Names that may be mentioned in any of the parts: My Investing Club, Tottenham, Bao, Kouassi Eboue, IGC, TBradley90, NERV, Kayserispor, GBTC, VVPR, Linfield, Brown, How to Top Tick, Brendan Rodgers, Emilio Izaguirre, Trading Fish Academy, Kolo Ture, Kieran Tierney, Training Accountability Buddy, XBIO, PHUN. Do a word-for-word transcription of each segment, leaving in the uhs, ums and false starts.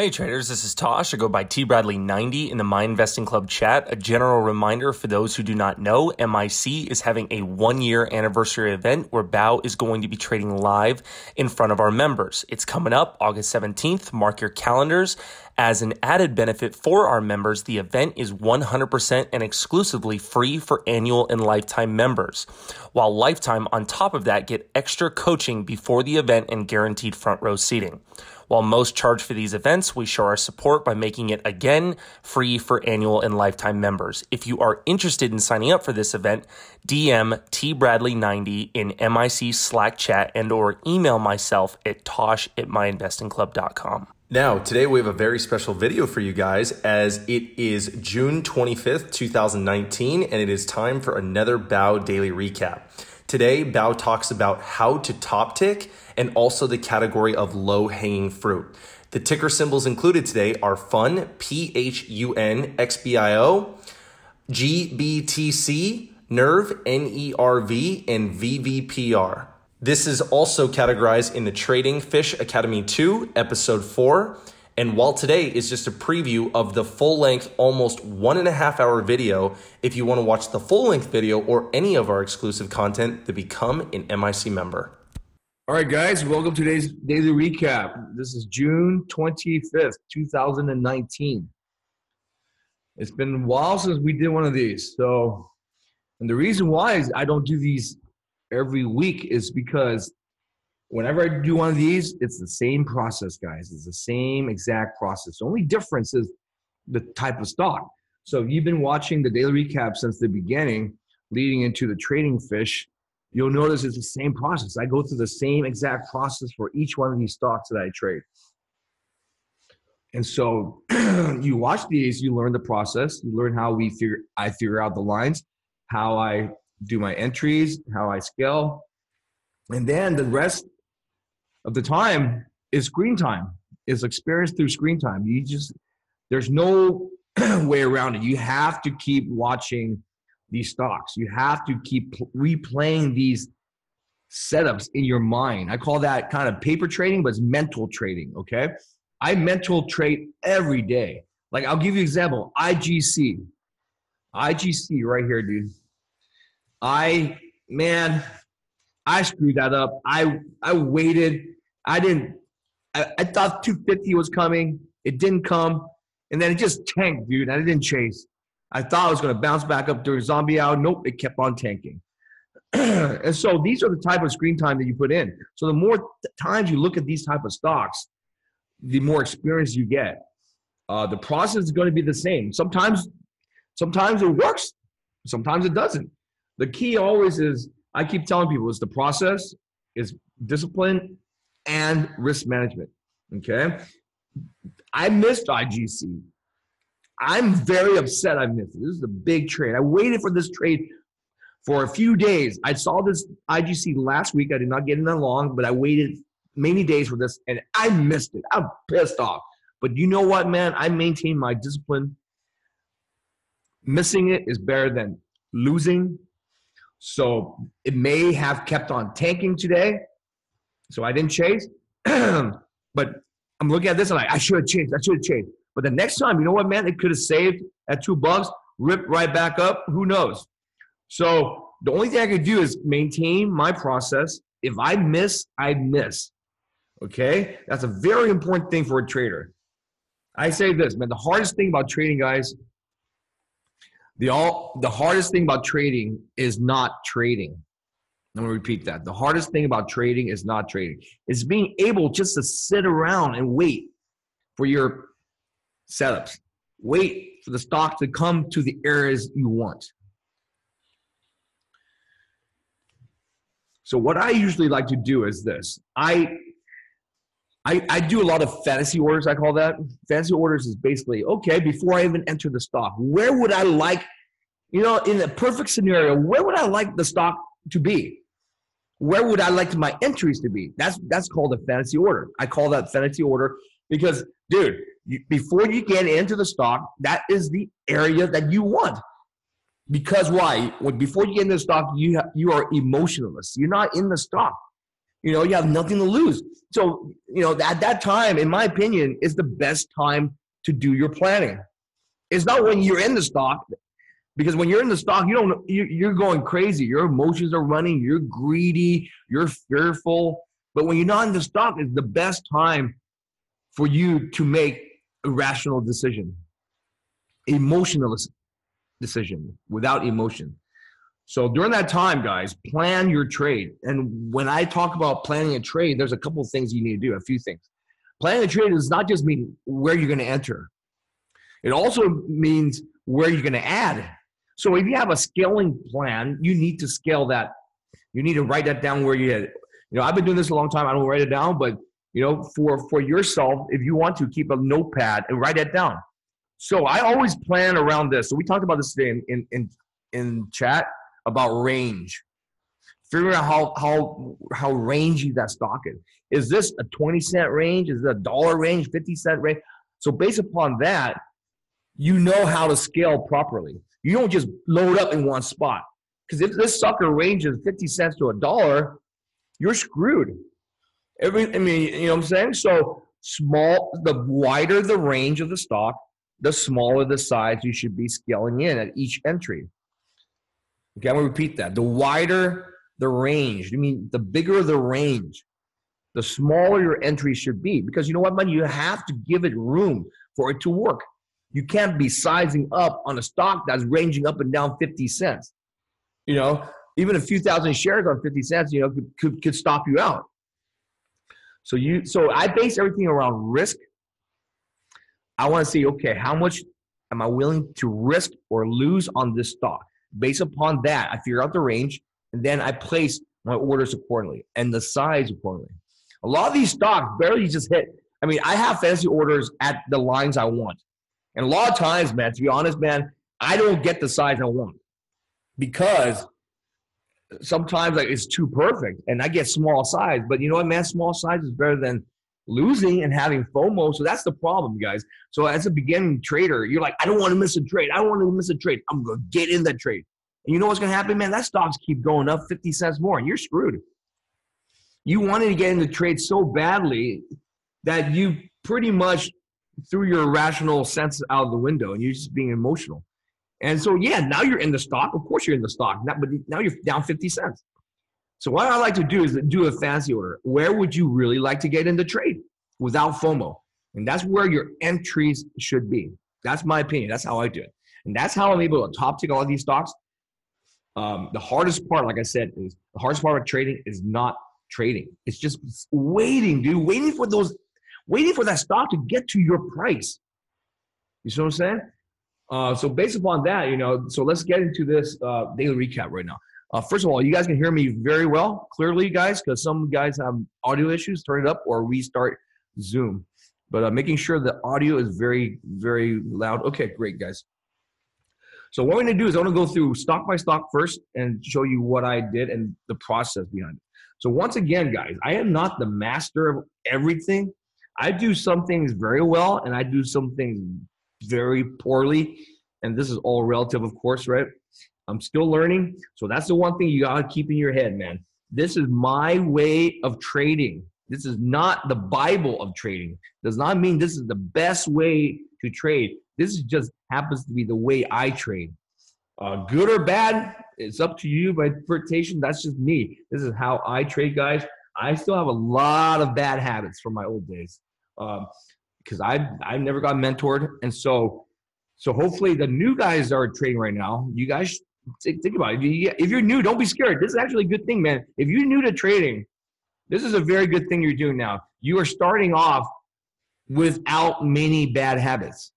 Hey traders, this is Tosh. I go by T Bradley ninety in the My Investing Club chat. A general reminder for those who do not know, M I C is having a one-year anniversary event where Bao is going to be trading live in front of our members. It's coming up August seventeenth. Mark your calendars. As an added benefit for our members, the event is one hundred percent and exclusively free for annual and lifetime members, while lifetime on top of that get extra coaching before the event and guaranteed front row seating. While most charge for these events, we show our support by making it, again, free for annual and lifetime members. If you are interested in signing up for this event, D M T Bradley ninety in M I C Slack chat and or email myself at tosh at my investing club dot com. Now, today we have a very special video for you guys, as it is June twenty-fifth, two thousand nineteen, and it is time for another Bao Daily Recap. Today, Bao talks about how to top tick and also the category of low-hanging fruit. The ticker symbols included today are P H U N, P H U N, X B I O, G B T C, NERV, N E R V, and V V P R. This is also categorized in the Trading Fish Academy two, Episode four. And while today is just a preview of the full-length, almost one and a half hour video, if you want to watch the full-length video or any of our exclusive content, then become an M I C member. All right, guys, welcome to today's daily recap. This is June twenty-fifth, two thousand nineteen. It's been a while since we did one of these. So, and the reason why is I don't do these every week is because whenever I do one of these, it's the same process, guys. It's the same exact process. The only difference is the type of stock. So if you've been watching the daily recap since the beginning, leading into the Trading Fish, you'll notice it's the same process. I go through the same exact process for each one of these stocks that I trade. And so you watch these, you learn the process. You learn how we figure, I figure out the lines, how I do my entries, how I scale. And then the rest of the time is screen time. It's experienced through screen time. You just, there's no way around it. You have to keep watching these stocks. You have to keep replaying these setups in your mind. I call that kind of paper trading, but it's mental trading, okay? I mental trade every day. Like, I'll give you an example, I G C. I G C right here, dude. I, man, I screwed that up. I, I waited. I didn't, I, I thought two fifty was coming. It didn't come. And then it just tanked, dude. I didn't chase. I thought I was going to bounce back up during zombie hour. Nope, it kept on tanking. And so these are the type of screen time that you put in. So the more times you look at these type of stocks, the more experience you get. Uh, the process is going to be the same. Sometimes, sometimes it works. Sometimes it doesn't. The key always is, I keep telling people, it's the process, it's discipline, and risk management, okay? I missed I G C. I'm very upset I missed it. This is a big trade. I waited for this trade for a few days. I saw this I G C last week. I did not get in that long, but I waited many days for this, and I missed it. I'm pissed off. But you know what, man? I maintain my discipline. Missing it is better than losing. So it may have kept on tanking today. So I didn't chase. But I'm looking at this and I, I should have chased. I should have chased. But the next time, you know what, man? It could have saved at two bucks, ripped right back up. Who knows? So the only thing I could do is maintain my process. If I miss, I miss. Okay? That's a very important thing for a trader. I say this, man. The hardest thing about trading, guys, the, all, the hardest thing about trading is not trading. I'm going to repeat that. The hardest thing about trading is not trading. It's being able just to sit around and wait for your setups. Wait for the stock to come to the areas you want. So what I usually like to do is this. I, I, I do a lot of fantasy orders, I call that. Fantasy orders is basically, okay, before I even enter the stock, where would I like, you know, in a perfect scenario, where would I like the stock to be? Where would I like my entries to be? That's, that's called a fantasy order. I call that fantasy order because, dude, you, before you get into the stock, that is the area that you want. Because why? When, before you get into the stock, you, ha you are emotionless. You're not in the stock. You know, you have nothing to lose. So, you know, at that time, in my opinion, is the best time to do your planning. It's not when you're in the stock, because when you're in the stock, you don't, you, you're going crazy. Your emotions are running. You're greedy. You're fearful. But when you're not in the stock, it's the best time for you to make a rational decision, emotional decision without emotion. So during that time, guys, plan your trade. And when I talk about planning a trade, there's a couple of things you need to do, a few things. Planning a trade does not just mean where you're going to enter. It also means where you're going to add. So if you have a scaling plan, you need to scale that. You need to write that down where you head. You know, I've been doing this a long time. I don't write it down, but you know, for, for yourself, if you want to, keep a notepad and write that down. So I always plan around this. So we talked about this today in, in, in, in chat, about range, figuring out how how how rangy that stock is. Is this a twenty cent range? Is it a dollar range, fifty cent range? So based upon that, you know how to scale properly. You don't just load up in one spot, because if this sucker ranges fifty cents to a dollar, you're screwed. Every, I mean, you know what I'm saying? So small, the wider the range of the stock, the smaller the size you should be scaling in at each entry. Okay, I'm gonna repeat that. The wider the range, I mean, the bigger the range, the smaller your entry should be. Because you know what, man? You have to give it room for it to work. You can't be sizing up on a stock that's ranging up and down fifty cents. You know, even a few thousand shares on fifty cents, you know, could, could, could stop you out. So you, so I base everything around risk. I wanna see, okay, how much am I willing to risk or lose on this stock? Based upon that, I figure out the range, and then I place my orders accordingly and the size accordingly. A lot of these stocks barely just hit. I mean, I have fancy orders at the lines I want. And a lot of times, man, to be honest, man, I don't get the size I want, because sometimes like it's too perfect and I get small size. But you know what, man, small size is better than losing and having FOMO. So that's the problem, guys. So as a beginning trader, you're like, I don't want to miss a trade. I don't want to miss a trade. I'm going to get in that trade. And you know what's going to happen, man? That stocks keep going up fifty cents more and you're screwed. You wanted to get in the trade so badly that you pretty much threw your rational sense out of the window and you're just being emotional. And so, yeah, now you're in the stock. Of course you're in the stock, but now you're down fifty cents. So what I like to do is do a fancy order. Where would you really like to get in the trade without FOMO? And that's where your entries should be. That's my opinion. That's how I do it. And that's how I'm able to top tick all these stocks. Um, the hardest part, like I said, is the hardest part of trading is not trading. It's just waiting, dude, waiting for those, waiting for that stock to get to your price. You see what I'm saying? Uh, so based upon that, you know, so let's get into this uh, daily recap right now. Uh, first of all, you guys can hear me very well, clearly, guys, because some guys have audio issues. Turn it up or restart Zoom. But uh, making sure the audio is very, very loud. Okay, great, guys. So what I'm going to do is I'm going to go through stock by stock first and show you what I did and the process behind it. So once again, guys, I am not the master of everything. I do some things very well, and I do some things very poorly. And this is all relative, of course, right? I'm still learning. So that's the one thing you got to keep in your head, man. This is my way of trading. This is not the Bible of trading. Does not mean this is the best way to trade. This is just happens to be the way I trade. Uh, good or bad, it's up to you by interpretation. That's just me. This is how I trade, guys. I still have a lot of bad habits from my old days because um, I've, I've never got mentored. And so, so hopefully the new guys are trading right now. You guys think about it. If you're new, don't be scared. This is actually a good thing, man. If you're new to trading, this is a very good thing you're doing now. You are starting off without many bad habits.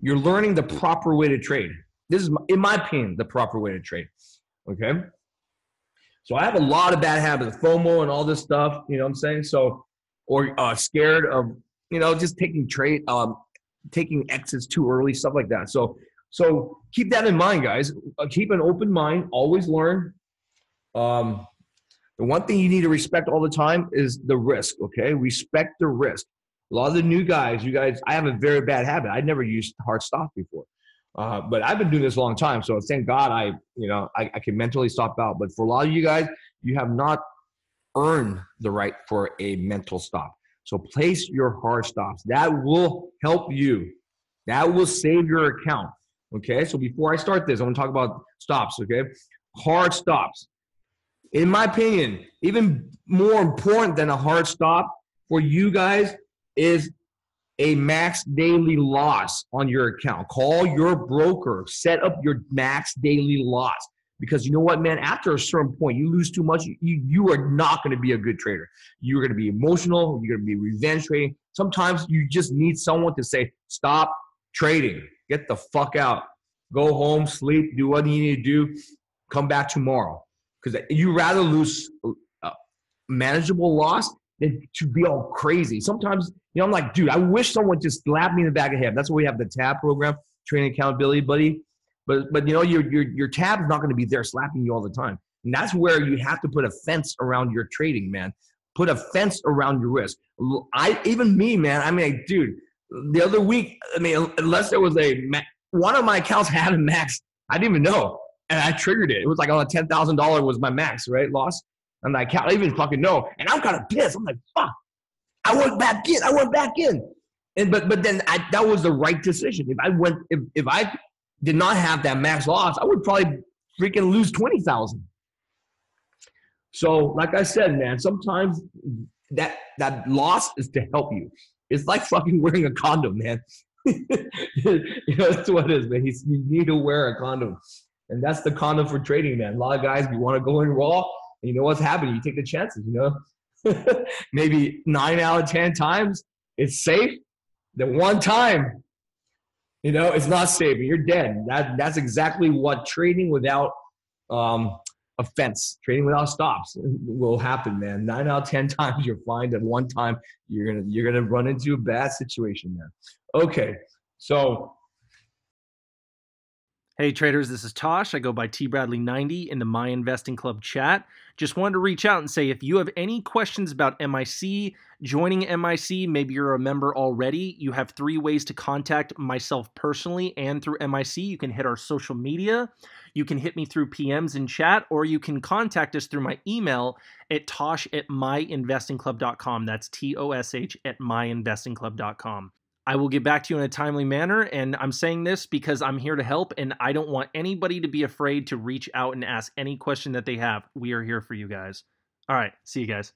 You're learning the proper way to trade. This is, in my opinion, the proper way to trade. Okay? So I have a lot of bad habits, FOMO and all this stuff, you know what I'm saying? So, or uh, scared of, you know, just taking trade, um, taking exits too early, stuff like that. So, So keep that in mind, guys. Keep an open mind. Always learn. Um, the one thing you need to respect all the time is the risk, okay? Respect the risk. A lot of the new guys, you guys, I have a very bad habit. I never used hard stop before. Uh, but I've been doing this a long time, so thank God I, you know, I, I can mentally stop out. But for a lot of you guys, you have not earn the right for a mental stop. So place your hard stops. That will help you. That will save your account. Okay, so before I start this, I want to talk about stops, okay? Hard stops. In my opinion, even more important than a hard stop for you guys is a max daily loss on your account. Call your broker. Set up your max daily loss. Because you know what, man? After a certain point, you lose too much. You, you are not going to be a good trader. You're going to be emotional. You're going to be revenge trading. Sometimes you just need someone to say, stop trading. Get the fuck out. Go home, sleep, do what you need to do. Come back tomorrow. Because you'd rather lose a manageable loss than to be all crazy. Sometimes, you know, I'm like, dude, I wish someone just slapped me in the back of the head. That's why we have the TAB program, Training Accountability Buddy. But, but you know, your, your, your TAB is not going to be there slapping you all the time. And that's where you have to put a fence around your trading, man. Put a fence around your risk. I, even me, man, I mean, like, dude, the other week, I mean, unless there was a – one of my accounts had a max. I didn't even know. And I triggered it. It was like on a ten thousand dollars was my max, right, loss. And I can't even fucking know. And I'm kind of pissed. I'm like, fuck. I went back in. I went back in. And but but then I, that was the right decision. If I went, if if I did not have that max loss, I would probably freaking lose twenty thousand. So like I said, man, sometimes that that loss is to help you. It's like fucking wearing a condom, man. You know, that's what it is, man. You need to wear a condom. And that's the condom for trading, man. A lot of guys, you want to go in raw, and you know what's happening. You take the chances, you know. Maybe nine out of ten times, it's safe. The one time, you know, it's not safe. You're dead. That, that's exactly what trading without um, a fence, trading without stops will happen, man. nine out of ten times, you'll find that one time you're going to you're gonna run into a bad situation, man. Okay, so... Hey traders, this is Tosh. I go by T Bradley ninety in the My Investing Club chat. Just wanted to reach out and say if you have any questions about M I C, joining M I C, maybe you're a member already, you have three ways to contact myself personally and through M I C. You can hit our social media, you can hit me through P Ms in chat, or you can contact us through my email at tosh at my investing club dot com. That's T O S H at my investing club dot com. I will get back to you in a timely manner, and I'm saying this because I'm here to help, and I don't want anybody to be afraid to reach out and ask any question that they have. We are here for you guys. All right, see you guys.